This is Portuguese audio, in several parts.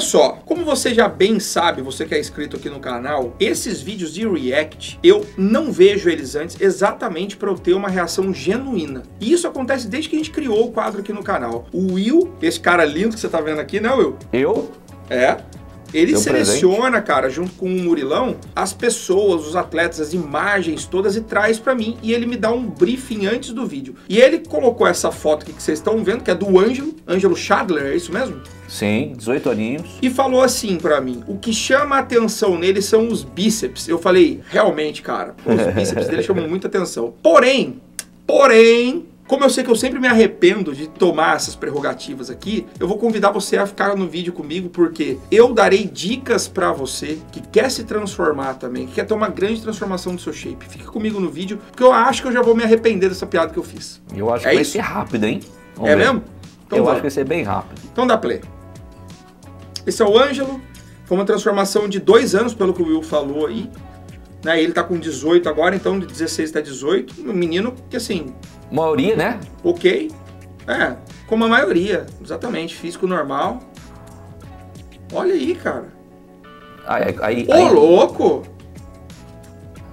Olha só, como você já bem sabe, você que é inscrito aqui no canal, esses vídeos de react, eu não vejo eles antes exatamente para eu ter uma reação genuína. E isso acontece desde que a gente criou o quadro aqui no canal. O Will, esse cara lindo que você tá vendo aqui, né, Will? Eu? É. Ele seleciona, cara, junto com o Murilão, as pessoas, os atletas, as imagens todas e traz pra mim. E ele me dá um briefing antes do vídeo. E ele colocou essa foto aqui que vocês estão vendo, que é do Ângelo Schadler, é isso mesmo? Sim, 18 aninhos. E falou assim pra mim, o que chama a atenção nele são os bíceps. Eu falei, realmente, cara, os bíceps dele chamam muita atenção. Porém... Como eu sei que eu sempre me arrependo de tomar essas prerrogativas aqui, eu vou convidar você a ficar no vídeo comigo, porque eu darei dicas pra você que quer se transformar também, que quer ter uma grande transformação do seu shape. Fica comigo no vídeo, porque eu acho que eu já vou me arrepender dessa piada que eu fiz. Eu acho que vai ser rápido, hein? É mesmo? Eu acho que vai ser bem rápido. Então dá play. Esse é o Ângelo, foi uma transformação de 2 anos, pelo que o Will falou aí. Né? Ele tá com 18 agora, então de 16 até 18, um menino que assim... Maioria, né? Ok. É, como a maioria. Exatamente. Físico normal. Olha aí, cara. Ô, louco!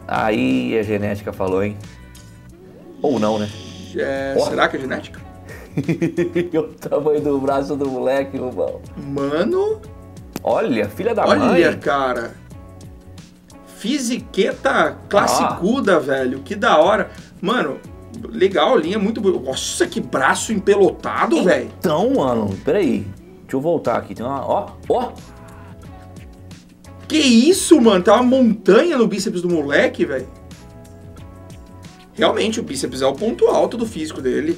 Aí a genética falou, hein? Ou não, né? É, será que é genética? O tamanho do braço do moleque, Rubão. Mano! Olha, filha da mãe. Olha, cara. Fisiqueta classicuda, velho. Que da hora. Mano... Legal, linha muito boa. Nossa, que braço empelotado, velho. Então, mano, peraí. Deixa eu voltar aqui. Tem uma... Ó, ó. Que isso, mano? Tá uma montanha no bíceps do moleque, velho. Realmente, o bíceps é o ponto alto do físico dele.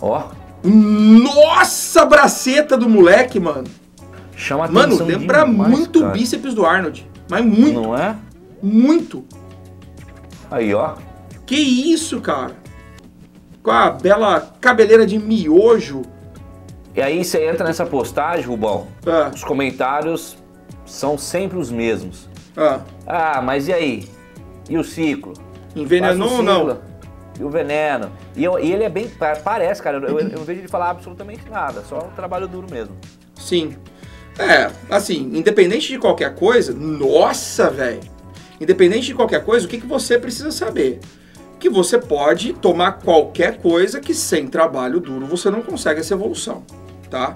Ó. Nossa, braceta do moleque, mano. Chama atenção. Mano, lembra demais, muito o bíceps do Arnold. Mas muito. Não é? Muito. Aí, ó. Que isso, cara? Com a bela cabeleira de miojo. E aí você entra nessa postagem, Rubão. Ah. Os comentários são sempre os mesmos. Ah. Ah, mas e aí? E o ciclo? Envenenou ou não? E o veneno. E ele é bem... Parece, cara. Eu não vejo ele falar absolutamente nada. Só um trabalho duro mesmo. Sim. É, assim, independente de qualquer coisa... Nossa, velho! Independente de qualquer coisa, o que você precisa saber? Que você pode tomar qualquer coisa que sem trabalho duro você não consegue essa evolução, tá?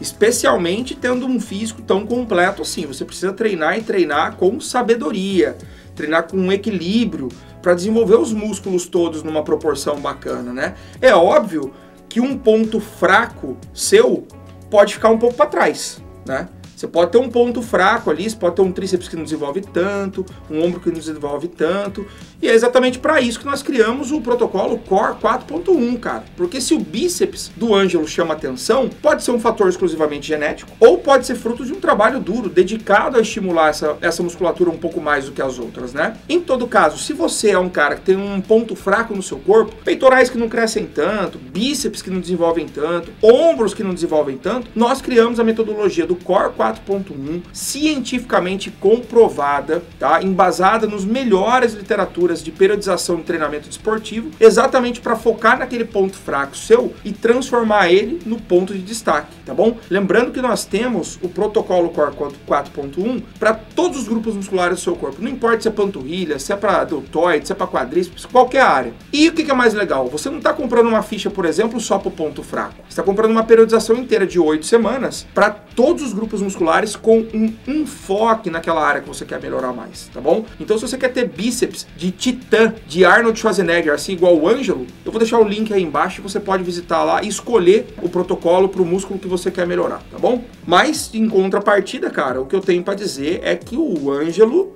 Especialmente tendo um físico tão completo assim, você precisa treinar e treinar com sabedoria, treinar com um equilíbrio para desenvolver os músculos todos numa proporção bacana, né? É óbvio que um ponto fraco seu pode ficar um pouco para trás, né? Você pode ter um ponto fraco ali, você pode ter um tríceps que não desenvolve tanto, um ombro que não desenvolve tanto. E é exatamente para isso que nós criamos o protocolo CORE 4.1, cara. Porque se o bíceps do Ângelo chama atenção, pode ser um fator exclusivamente genético ou pode ser fruto de um trabalho duro, dedicado a estimular essa musculatura um pouco mais do que as outras, né? Em todo caso, se você é um cara que tem um ponto fraco no seu corpo, peitorais que não crescem tanto, bíceps que não desenvolvem tanto, ombros que não desenvolvem tanto, nós criamos a metodologia do CORE 4.1, cientificamente comprovada, tá? Embasada nos melhores literaturas de periodização de treinamento desportivo, exatamente para focar naquele ponto fraco seu e transformar ele no ponto de destaque, tá bom? Lembrando que nós temos o protocolo CORE 4.1 para todos os grupos musculares do seu corpo, não importa se é panturrilha, se é para deltoide, se é para quadríceps, qualquer área. E o que é mais legal? Você não está comprando uma ficha, por exemplo, só para o ponto fraco. Você está comprando uma periodização inteira de 8 semanas para todos os grupos musculares com um enfoque naquela área que você quer melhorar mais, tá bom? Então se você quer ter bíceps de titã, de Arnold Schwarzenegger, assim igual o Ângelo, eu vou deixar o link aí embaixo, você pode visitar lá e escolher o protocolo para o músculo que você quer melhorar, tá bom? Mas em contrapartida, cara, o que eu tenho para dizer é que o Ângelo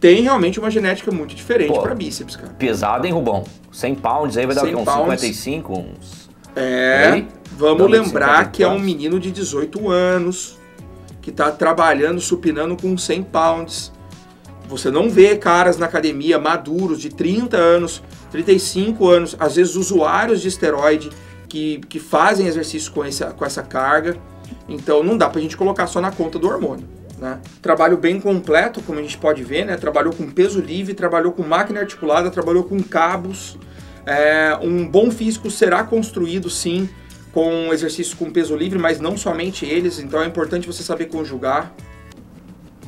tem realmente uma genética muito diferente para bíceps, cara. Pesado, hein, Rubão? 100 pounds aí vai dar uns 55, uns... É, vamos lembrar que é um menino de 18 anos... que tá trabalhando, supinando com 100 pounds. Você não vê caras na academia maduros de 30 anos, 35 anos, às vezes usuários de esteroide que fazem exercício com essa carga. Então não dá pra gente colocar só na conta do hormônio, né? Trabalho bem completo, como a gente pode ver, né? Trabalhou com peso livre, trabalhou com máquina articulada, trabalhou com cabos. Um bom físico será construído, sim, com exercícios com peso livre, mas não somente eles, então é importante você saber conjugar.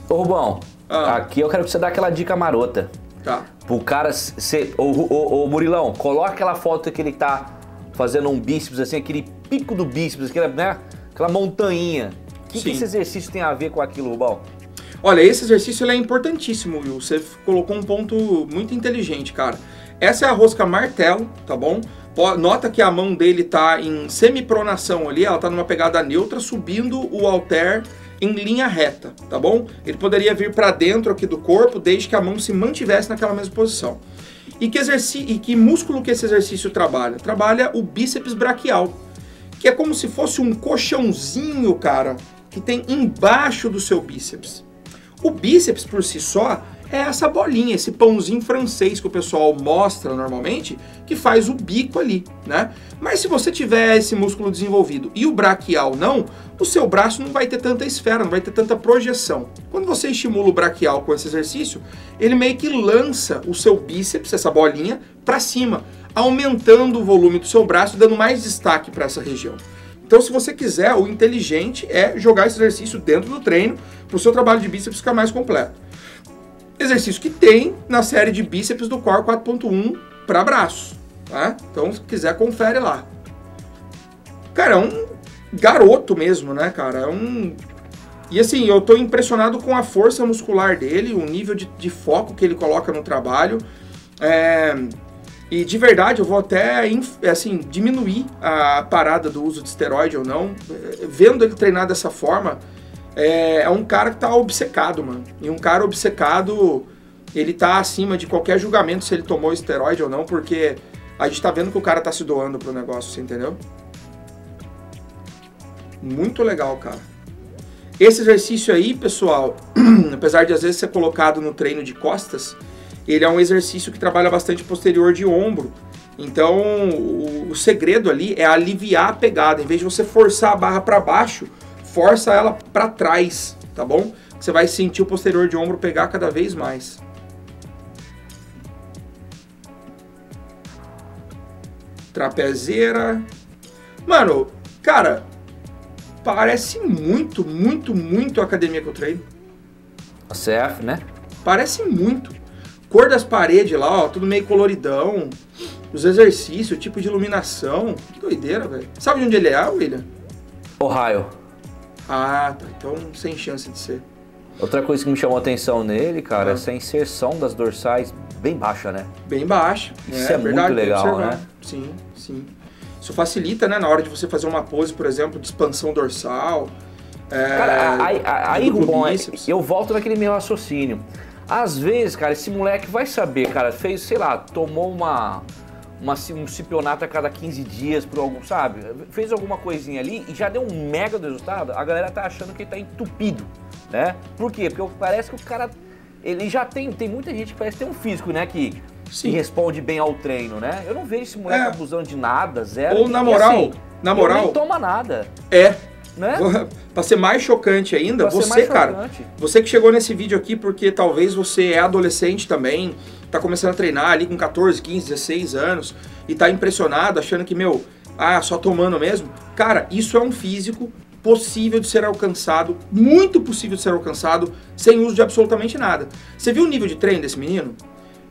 Ô Rubão, aqui eu quero que você dê aquela dica marota. Tá. Pro cara ser... Ô Murilão, coloca aquela foto que ele tá fazendo um bíceps assim, aquele pico do bíceps, aquela, né? Aquela montanha. O que esse exercício tem a ver com aquilo, Rubão? Olha, esse exercício ele é importantíssimo, Will. Você colocou um ponto muito inteligente, cara. Essa é a rosca martelo, tá bom? Nota que a mão dele tá em semipronação ali, ela tá numa pegada neutra, subindo o halter em linha reta, tá bom? Ele poderia vir para dentro aqui do corpo, desde que a mão se mantivesse naquela mesma posição. E que músculo que esse exercício trabalha? Trabalha o bíceps braquial, que é como se fosse um colchãozinho, cara, que tem embaixo do seu bíceps. O bíceps por si só é essa bolinha, esse pãozinho francês que o pessoal mostra normalmente, que faz o bico ali, né? Mas se você tiver esse músculo desenvolvido e o braquial não, o seu braço não vai ter tanta esfera, não vai ter tanta projeção. Quando você estimula o braquial com esse exercício, ele meio que lança o seu bíceps, essa bolinha, para cima, aumentando o volume do seu braço, dando mais destaque para essa região. Então, se você quiser, o inteligente é jogar esse exercício dentro do treino para o seu trabalho de bíceps ficar mais completo. Exercício que tem na série de bíceps do CORE 4.1 para braços, tá? Então, se quiser, confere lá. Cara, é um garoto mesmo, né, cara? É um... E assim, eu tô impressionado com a força muscular dele, o nível de foco que ele coloca no trabalho. E de verdade, eu vou até, assim, diminuir a parada do uso de esteroide ou não. Vendo ele treinar dessa forma, é um cara que tá obcecado, mano. E um cara obcecado, ele tá acima de qualquer julgamento se ele tomou esteroide ou não, porque a gente tá vendo que o cara tá se doando pro negócio, você entendeu? Muito legal, cara. Esse exercício aí, pessoal, apesar de às vezes ser colocado no treino de costas, ele é um exercício que trabalha bastante posterior de ombro. Então, o segredo ali é aliviar a pegada. Em vez de você forçar a barra para baixo, força ela para trás, tá bom? Você vai sentir o posterior de ombro pegar cada vez mais. Trapezeira. Mano, cara, parece muito, muito, muito a academia que eu treino. A CF, né? Parece muito. Cor das paredes lá, ó, tudo meio coloridão, os exercícios, o tipo de iluminação, que doideira, velho. Sabe de onde ele é, William? Ohio. Ah, tá, então sem chance de ser. Outra coisa que me chamou a atenção nele, cara, é essa inserção das dorsais bem baixa, né? Bem baixa. Isso é verdade, muito legal, né? Sim, sim. Isso facilita, né, na hora de você fazer uma pose, por exemplo, de expansão dorsal. Cara, aí Rubão, eu volto naquele meu raciocínio. Às vezes, cara, esse moleque vai saber, cara, fez, sei lá, tomou um cipionato a cada 15 dias por algum, sabe? Fez alguma coisinha ali e já deu um mega resultado, a galera tá achando que ele tá entupido, né? Por quê? Porque parece que o cara, ele já tem muita gente que parece ter um físico, né, que responde bem ao treino, né? Eu não vejo esse moleque abusando de nada, zero. Ou na moral, ele não toma nada. Né? Pra ser mais chocante ainda, você, cara, você que chegou nesse vídeo aqui porque talvez você é adolescente também, tá começando a treinar ali com 14, 15, 16 anos e tá impressionado, achando que, meu, só tomando mesmo. Cara, isso é um físico possível de ser alcançado, muito possível de ser alcançado, sem uso de absolutamente nada. Você viu o nível de treino desse menino?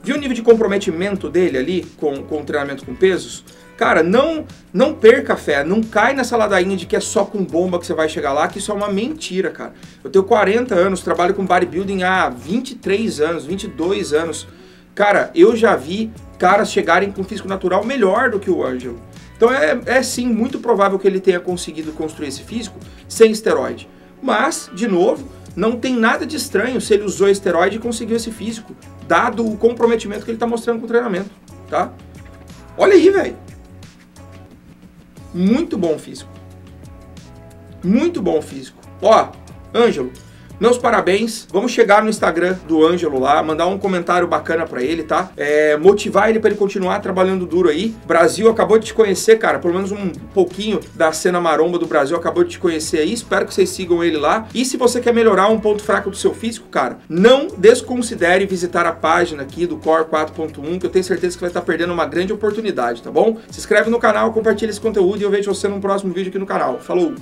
Viu o nível de comprometimento dele ali com o treinamento com pesos? Cara, não perca a fé, não cai nessa ladainha de que é só com bomba que você vai chegar lá, que isso é uma mentira, cara. Eu tenho 40 anos, trabalho com bodybuilding há 23 anos, 22 anos. Cara, eu já vi caras chegarem com físico natural melhor do que o Ângelo. Então é sim muito provável que ele tenha conseguido construir esse físico sem esteroide. Mas, de novo, não tem nada de estranho se ele usou esteroide e conseguiu esse físico, dado o comprometimento que ele está mostrando com o treinamento, tá? Olha aí, velho. Muito bom físico. Muito bom físico. Ó, Ângelo, Meus parabéns, vamos chegar no Instagram do Ângelo lá, mandar um comentário bacana pra ele, tá? Motivar ele pra ele continuar trabalhando duro aí. Brasil acabou de te conhecer, cara, pelo menos um pouquinho da cena maromba do Brasil acabou de te conhecer aí, espero que vocês sigam ele lá. E se você quer melhorar um ponto fraco do seu físico, cara, não desconsidere visitar a página aqui do CORE 4.1, que eu tenho certeza que vai estar perdendo uma grande oportunidade, tá bom? Se inscreve no canal, compartilha esse conteúdo e eu vejo você num próximo vídeo aqui no canal. Falou!